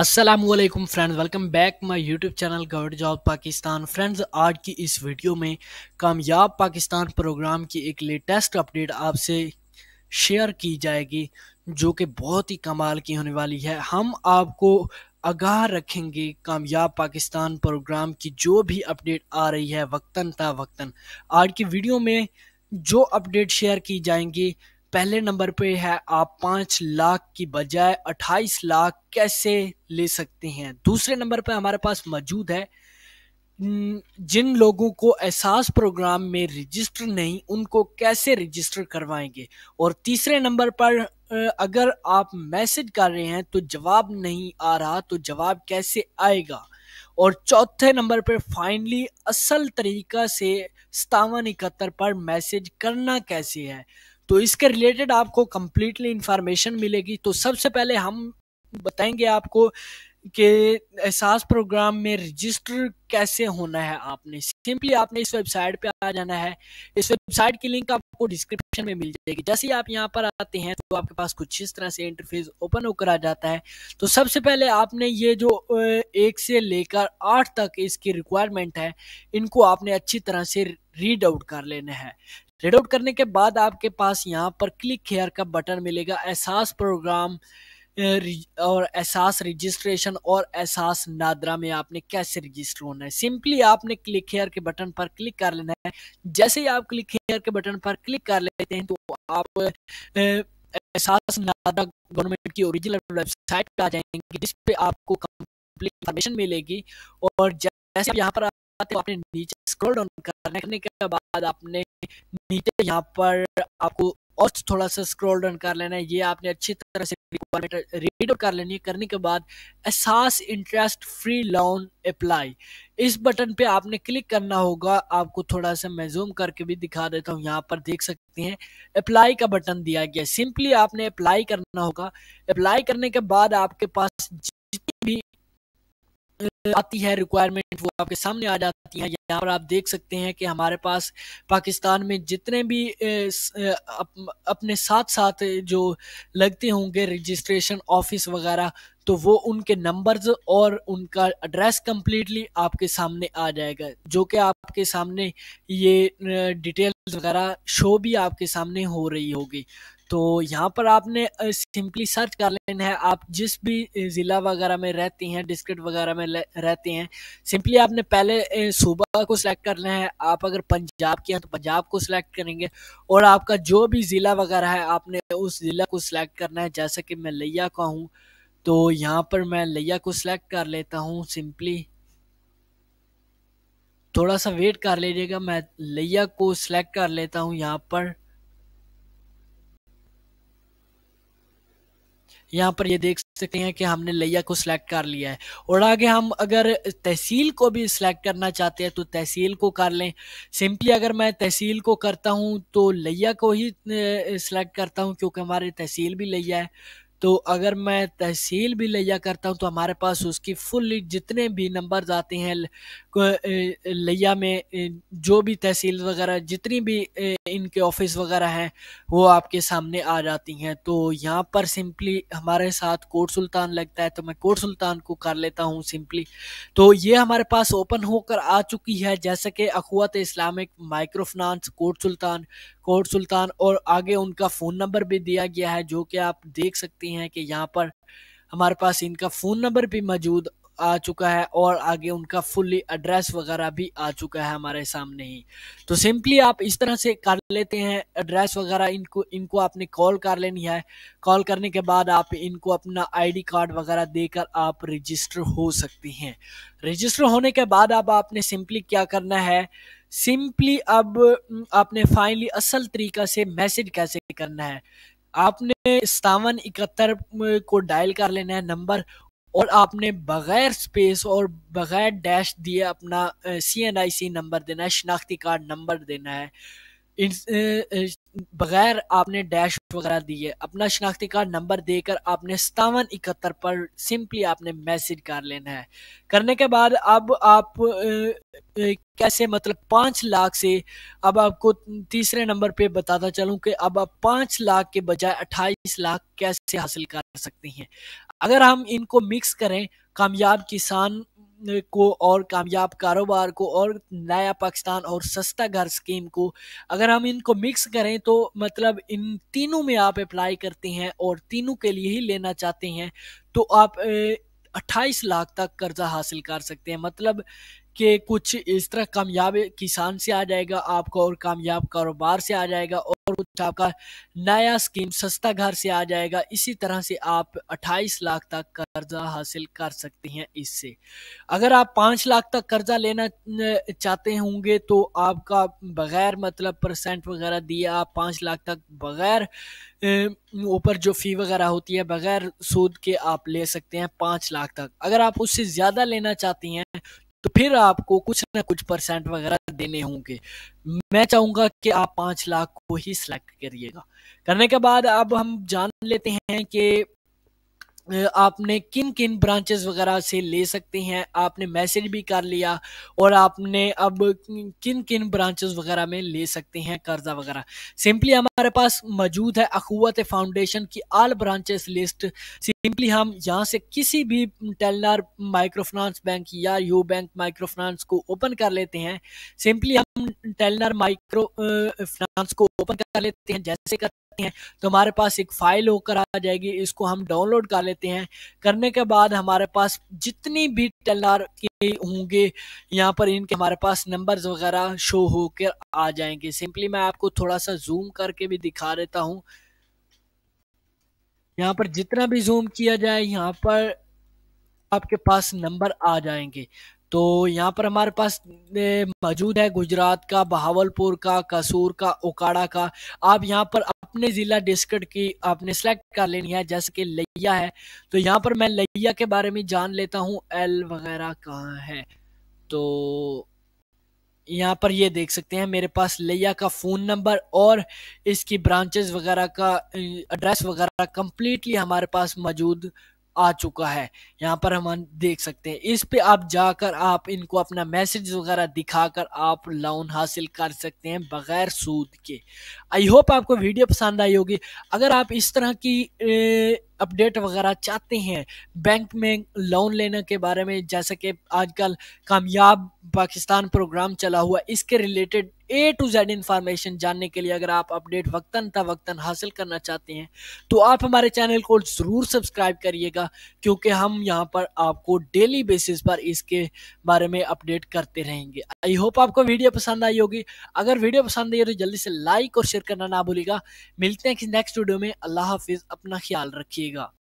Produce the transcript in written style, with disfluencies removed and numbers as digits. अस्सलामुअलैकुम friends, welcome back my YouTube channel govt job Pakistan. Friends, आज की इस वीडियो में कामयाब पाकिस्तान प्रोग्राम की एक लेटेस्ट अपडेट आपसे शेयर की जाएगी जो कि बहुत ही कमाल की होने वाली है। हम आपको आगाह रखेंगे कामयाब पाकिस्तान प्रोग्राम की जो भी अपडेट आ रही है वक्तन ता वक्तन। आज की वीडियो में जो अपडेट शेयर की जाएंगी, पहले नंबर पे है आप 5 लाख की बजाय 28 लाख कैसे ले सकते हैं। दूसरे नंबर पे हमारे पास मौजूद है जिन लोगों को एहसास प्रोग्राम में रजिस्टर नहीं, उनको कैसे रजिस्टर करवाएंगे। और तीसरे नंबर पर अगर आप मैसेज कर रहे हैं तो जवाब नहीं आ रहा तो जवाब कैसे आएगा। और चौथे नंबर पर फाइनली असल तरीका से 5771 पर मैसेज करना कैसे है, तो इसके रिलेटेड आपको कम्प्लीटली इंफॉर्मेशन मिलेगी। तो सबसे पहले हम बताएंगे आपको के एहसास प्रोग्राम में रजिस्टर कैसे होना है। आपने सिंपली आपने इस वेबसाइट पे आ जाना है। इस वेबसाइट की लिंक आपको डिस्क्रिप्शन में मिल जाएगी। जैसे ही आप यहाँ पर आते हैं तो आपके पास कुछ इस तरह से इंटरफेस ओपन होकर आ जाता है। तो सबसे पहले आपने ये जो 1 से लेकर 8 तक इसकी रिक्वायरमेंट है, इनको आपने अच्छी तरह से रीड आउट कर लेना है। रीड आउट करने के बाद आपके पास यहाँ पर क्लिक हेयर का बटन मिलेगा। एहसास प्रोग्राम और एहसास रजिस्ट्रेशन और एहसास नादरा में आपने कैसे रजिस्टर होना है, सिंपली आपने क्लिक हेयर के बटन पर क्लिक कर लेना है। जैसे ही आप क्लिक हेयर के बटन पर क्लिक कर लेते हैं तो आप एहसास नादरा गवर्नमेंट की ओरिजिनल वेबसाइट पर आ जाएंगे जिस पे आपको कंप्लीट इंफॉर्मेशन मिलेगी। और जैसे आप यहाँ पर आते हो आपने नीचे स्क्रॉल डाउन करने के बाद आपने नीचे यहाँ पर आपको और थोड़ा सा स्क्रॉल डाउन कर लेना है। ये आपने अच्छी तरह से रीड कर लेनी है। करने के बाद Ehsaas interest free loan apply, इस बटन पे आपने क्लिक करना होगा। आपको थोड़ा सा मैं जूम करके भी दिखा देता हूँ। यहाँ पर देख सकते हैं अप्लाई का बटन दिया गया, सिंपली आपने अप्लाई करना होगा। अप्लाई करने के बाद आपके पास जितनी भी आती है रिक्वायरमेंट वो आपके सामने आ जाती है। यहाँ पर आप देख सकते हैं कि हमारे पास पाकिस्तान में जितने भी अपने साथ साथ जो लगते होंगे रजिस्ट्रेशन ऑफिस वगैरह, तो वो उनके नंबर्स और उनका एड्रेस कम्प्लीटली आपके सामने आ जाएगा, जो कि आपके सामने ये डिटेल्स वगैरह शो भी आपके सामने हो रही होगी। तो यहाँ पर आपने सिंपली सर्च कर लेना है। आप जिस भी ज़िला वगैरह में रहते हैं, डिस्ट्रिक्ट वगैरह में रहते हैं, सिंपली आपने पहले सूबा को सिलेक्ट करना है। आप अगर पंजाब के हैं तो पंजाब को सिलेक्ट करेंगे और आपका जो भी ज़िला वगैरह है आपने उस ज़िला को सिलेक्ट करना है। जैसे कि मैं लिया का हूँ तो यहाँ पर मैं लिया को सिलेक्ट कर लेता हूँ। सिंपली थोड़ा सा वेट कर लीजिएगा, मैं लिया को सिलेक्ट कर लेता हूँ। यहाँ पर ये देख सकते हैं कि हमने लिया को सिलेक्ट कर लिया है। और आगे हम अगर तहसील को भी सिलेक्ट करना चाहते हैं तो तहसील को कर लें। सिंपली अगर मैं तहसील को करता हूँ तो लिया को ही सिलेक्ट करता हूँ क्योंकि हमारे तहसील भी लिया है। तो अगर मैं तहसील भी लिया करता हूँ तो हमारे पास उसकी फुल जितने भी नंबर्स आते हैं लिया में, जो भी तहसील वगैरह जितनी भी इनके ऑफिस वगैरह हैं वो आपके सामने आ जाती हैं। तो यहाँ पर सिंपली हमारे साथ कोट सुल्तान लगता है तो मैं कोट सुल्तान को कर लेता हूँ सिंपली। तो ये हमारे पास ओपन होकर आ चुकी है, जैसे कि अखुवत इस्लामिक माइक्रोफिनेंस कोट सुल्तान और आगे उनका फ़ोन नंबर भी दिया गया है, जो कि आप देख सकते हैं कि यहाँ पर हमारे पास इनका फ़ोन नंबर भी मौजूद आ चुका है और आगे उनका फुल्ली एड्रेस वगैरह भी आ चुका है हमारे सामने ही। तो सिंपली आप इस तरह से कर लेते हैं एड्रेस वगैरह। इनको आपने कॉल कर लेनी है। कॉल करने के बाद आप इनको अपना आईडी कार्ड वगैरह देकर आप रजिस्टर हो सकते हैं। रजिस्टर होने के बाद अब आपने सिंपली क्या करना है, सिंपली अब आपने फाइनली असल तरीका से मैसेज कैसे करना है, आपने 5771 को डायल कर लेना है नंबर और आपने बगैर स्पेस और बगैर डैश दिए अपना CNIC नंबर देना है, शिनाख्ती कार्ड नंबर देना है। बगैर आपने डैश वगैरह दिए अपना शिनाख्ती कार्ड नंबर देकर आपने 5771 पर सिंपली आपने मैसेज कर लेना है। करने के बाद अब आप कैसे, मतलब 5 लाख से, अब आपको तीसरे नंबर पे बताता चलूं कि अब आप 5 लाख के बजाय 28 लाख कैसे हासिल कर सकते हैं। अगर हम इनको मिक्स करें, कामयाब किसान को और कामयाब कारोबार को और नया पाकिस्तान और सस्ता घर स्कीम को, अगर हम इनको मिक्स करें तो मतलब इन तीनों में आप अप्लाई करते हैं और तीनों के लिए ही लेना चाहते हैं तो आप 28 लाख तक कर्जा हासिल कर सकते हैं। मतलब कि कुछ इस तरह कामयाब किसान से आ जाएगा आपका और कामयाब कारोबार से आ जाएगा और कुछ आपका नया स्कीम सस्ता घर से आ जाएगा। इसी तरह से आप 28 लाख तक कर्जा हासिल कर सकते हैं। इससे अगर आप 5 लाख तक कर्जा लेना चाहते होंगे तो आपका बगैर मतलब परसेंट वगैरह दिए आप 5 लाख तक बगैर ऊपर जो फ़ी वगैरह होती है बगैर सूद के आप ले सकते हैं 5 लाख तक। अगर आप उससे ज़्यादा लेना चाहते हैं तो फिर आपको कुछ ना कुछ परसेंट वगैरह देने होंगे। मैं चाहूँगा कि आप 5 लाख को ही सिलेक्ट करिएगा। करने के बाद अब हम जान लेते हैं कि आपने किन किन ब्रांचेस वगैरह से ले सकते हैं। आपने मैसेज भी कर लिया और आपने अब किन किन ब्रांचेस वगैरह में ले सकते हैं कर्जा वगैरह। सिंपली हमारे पास मौजूद है अखुवत फाउंडेशन की आल ब्रांचेस लिस्ट। सिंपली हम यहाँ से किसी भी टेलनर माइक्रोफाइनेंस बैंक या यू बैंक माइक्रोफाइनेंस को ओपन कर लेते हैं। सिंपली हम टेलनर माइक्रोफाइनेंस को ओपन कर लेते हैं। जैसे हैं तो हमारे पास एक फाइल होकर आ जाएगी, इसको हम डाउनलोड कर लेते हैं। करने के बाद हमारे पास जितनी भी टेलनर के होंगे यहाँ पर इनके हमारे पास नंबर्स वगैरह शो होकर आ जाएंगे। सिंपली मैं आपको थोड़ा सा जूम करके भी दिखा देता हूँ। यहाँ पर जितना भी जूम किया जाए यहाँ पर आपके पास नंबर आ जाएंगे। तो यहाँ पर हमारे पास मौजूद है गुजरात का, बहावलपुर का, कसूर का, ओकाड़ा का। आप यहाँ पर अपने ज़िला डिस्ट्रिक्ट की आपने सेलेक्ट कर लेनी है। जैसे कि लिया है तो यहाँ पर मैं लिया के बारे में जान लेता हूँ, एल वगैरह कहाँ है। तो यहाँ पर ये देख सकते हैं मेरे पास लिया का फ़ोन नंबर और इसकी ब्रांचेस वगैरह का एड्रेस वगैरह कम्प्लीटली हमारे पास मौजूद आ चुका है। यहाँ पर हम देख सकते हैं। इस पे आप जाकर आप इनको अपना मैसेज वगैरह दिखाकर आप लोन हासिल कर सकते हैं बगैर सूद के। आई होप आपको वीडियो पसंद आई होगी। अगर आप इस तरह की अपडेट वगैरह चाहते हैं बैंक में लोन लेने के बारे में, जैसे कि आजकल कामयाब पाकिस्तान प्रोग्राम चला हुआ, इसके related A to Z information जानने के लिए अगर आप अपडेट वक्तन तवक्तन हासिल करना चाहते हैं तो आप हमारे चैनल को ज़रूर सब्सक्राइब करिएगा, क्योंकि हम यहाँ पर आपको डेली बेसिस पर इसके बारे में अपडेट करते रहेंगे। आई होप आपको वीडियो पसंद आई होगी। अगर वीडियो पसंद आई हो तो जल्दी से लाइक और शेयर करना ना भूलिएगा। मिलते हैं किसी नेक्स्ट वीडियो में। अल्लाह हाफिज़, अपना ख्याल रखिएगा।